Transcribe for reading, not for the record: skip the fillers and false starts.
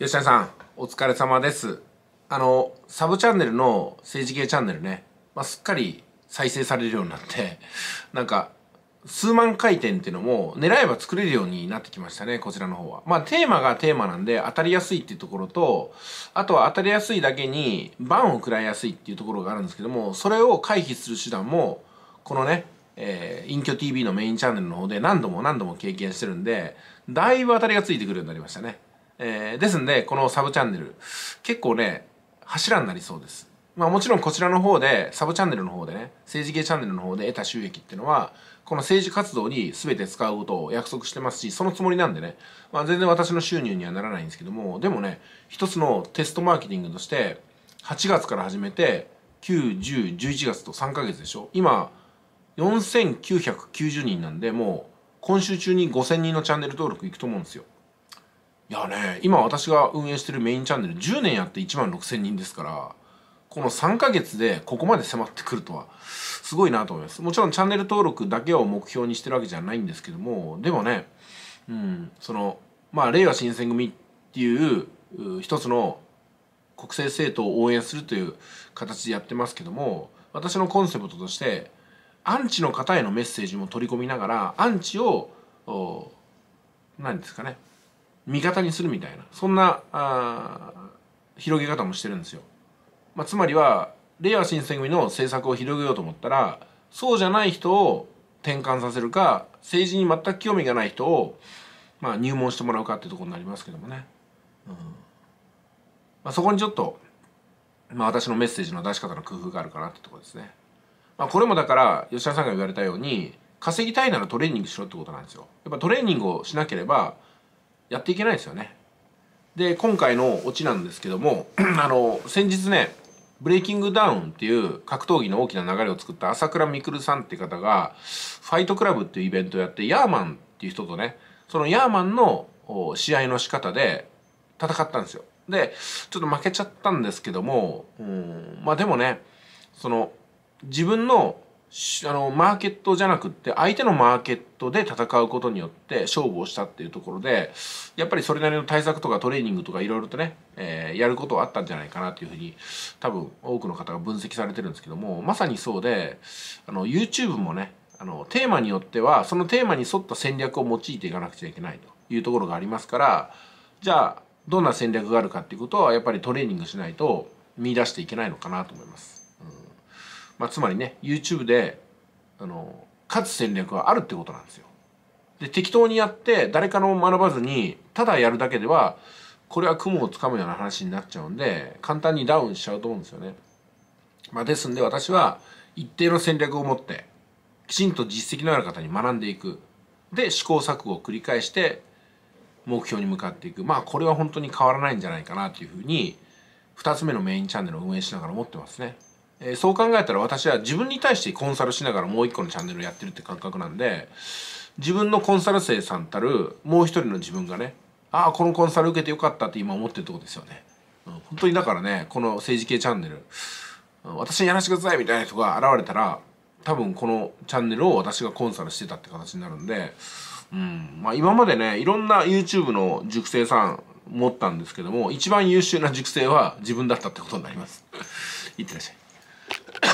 吉田さんお疲れ様です。サブチャンネルの政治系チャンネルね、すっかり再生されるようになって、なんか数万回転っていうのも狙えば作れるようになってきましたね。こちらの方はテーマがテーマなんで当たりやすいっていうところと、あとは当たりやすいだけにバンを食らいやすいっていうところがあるんですけども、それを回避する手段もこのね隠居 TV のメインチャンネルの方で何度も経験してるんで、だいぶ当たりがついてくるようになりましたね。ですんでこのサブチャンネル結構ね柱になりそうです。もちろんこちらの方でサブチャンネルの方でね、政治系チャンネルの方で得た収益っていうのはこの政治活動に全て使うことを約束してますし、そのつもりなんでね、全然私の収入にはならないんですけども、でもね一つのテストマーケティングとして8月から始めて9、10、11月と3ヶ月でしょ。今4990人なんで、もう今週中に5000人のチャンネル登録いくと思うんですよ。いやね、今私が運営してるメインチャンネル10年やって16000人ですから、この3ヶ月でここまで迫ってくるとはすごいなと思います。もちろんチャンネル登録だけを目標にしてるわけじゃないんですけども、でもね、令和新選組っていう一つの国政政党を応援するという形でやってますけども、私のコンセプトとしてアンチの方へのメッセージも取り込みながら、アンチを味方にするみたいな、そんな広げ方もしてるんですよ。つまりは令和新選組の政策を広げようと思ったら、そうじゃない人を転換させるか、政治に全く興味がない人を入門してもらうかっていうところになりますけどもね、そこにちょっと、私のメッセージの出し方の工夫があるかなってところですね。これもだから吉田さんが言われたように、稼ぎたいならトレーニングしろってことなんですよ。やっぱトレーニングをしなければやっていけないですよね。で今回のオチなんですけども先日ねブレイキングダウンっていう格闘技の大きな流れを作った朝倉未来さんって方がファイトクラブっていうイベントをやって、ヤーマンっていう人とね、そのヤーマンの試合の仕方で戦ったんですよ。でちょっと負けちゃったんですけども、でもねその自分の、マーケットじゃなくって相手のマーケットで戦うことによって勝負をしたっていうところで、やっぱりそれなりの対策とかトレーニングとかいろいろとね、やることはあったんじゃないかなというふうに多分多くの方が分析されてるんですけども、まさにそうでYouTube もねテーマによってはそのテーマに沿った戦略を用いていかなくちゃいけないというところがありますから、じゃあどんな戦略があるかっていうことはやっぱりトレーニングしないと見出していけないのかなと思います。つまりね YouTube で勝つ戦略があるってことなんですよ。で適当にやって誰かの学ばずにただやるだけではこれは雲をつかむような話になっちゃうんで、簡単にダウンしちゃうと思うんですよね。ですんで私は一定の戦略を持ってきちんと実績のある方に学んでいく、で試行錯誤を繰り返して目標に向かっていく、これは本当に変わらないんじゃないかなというふうに2つ目のメインチャンネルを運営しながら思ってますね。そう考えたら私は自分に対してコンサルしながらもう一個のチャンネルをやってるって感覚なんで、自分のコンサル生さんたるもう一人の自分がね、このコンサル受けてよかったって今思ってるとこですよね。本当にだからね、この政治系チャンネル私にやらせてくださいみたいな人が現れたら、多分このチャンネルを私がコンサルしてたって形になるんで、今までねいろんな YouTube の塾生さん持ったんですけども、一番優秀な塾生は自分だったってことになります。いってらっしゃい。